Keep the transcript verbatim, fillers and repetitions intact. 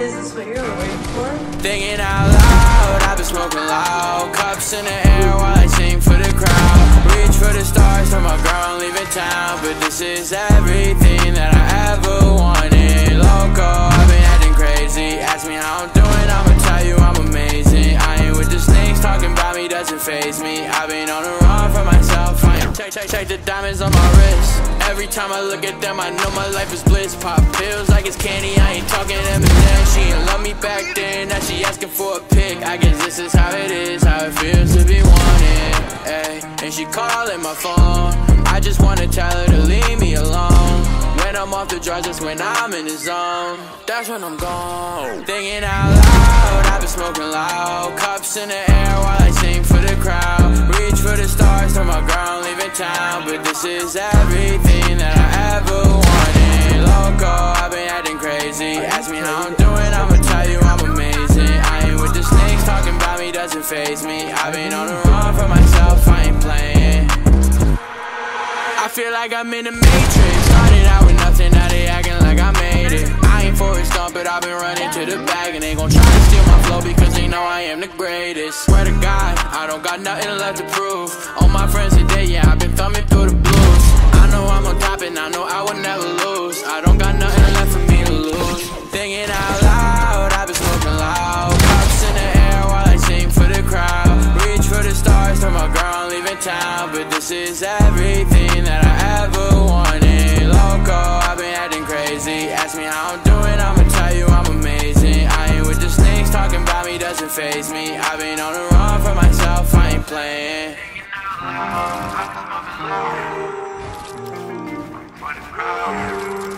Is this what you're waiting for? Thinking out loud, I've been smoking loud. Cups in the air while I sing for the crowd. Reach for the stars, tell my girl I'm leaving town. But this is everything that I ever wanted. Loco, I've been acting crazy. Ask me how I'm doing, I'ma tell you I'm amazing. I ain't with the snakes, talking about me doesn't faze me. I've been on the run for myself. I ain't check, check, check the diamonds on my wrist. Every time I look at them, I know my life is bliss. Pop pills like it's candy, I ain't talking M and M's. She ain't love me back then, now she asking for a pic. I guess this is how it is, how it feels to be wanted. Ayy, and she calling my phone. I just wanna tell her to leave me alone. When I'm off the drugs, that's when I'm in the zone. That's when I'm gone. Thinking out loud, I've been smoking loud. Cups in the air while I sing for the crowd. Reach for the stars, tell my girl I'm leaving town. But this is everything that I ever wanted. Loco, I've been acting crazy. Ask me how I'm doing, I'ma tell you I'm amazing. I ain't with the snakes, talking about me doesn't faze me. I've been on the run for myself, I ain't playing. I feel like I'm in the Matrix. Started out with nothing, now they acting like I made it. I ain't Forrest Gump, but I've been running to the bag. And they gon' try to steal my flow because they know I am the greatest. Swear to God, I don't got nothing left to prove. All my friends today, yeah, I've been thumbing through the blues. I know I'm on top and I know I will never lose. I don't got nothing left for me to lose. Thinking out loud, I've been smoking loud. Cups in the air while I sing for the crowd. Reach for the stars, tell my girl I'm leaving town. But this is everything that I ever wanted. Loco, I've been acting crazy. Ask me how I'm doing, I'ma tell you I'm amazing. I ain't with the snakes, talking about me doesn't faze me. I've been on the run for myself, I ain't playing. Thinking out loud, I've been smoking loud.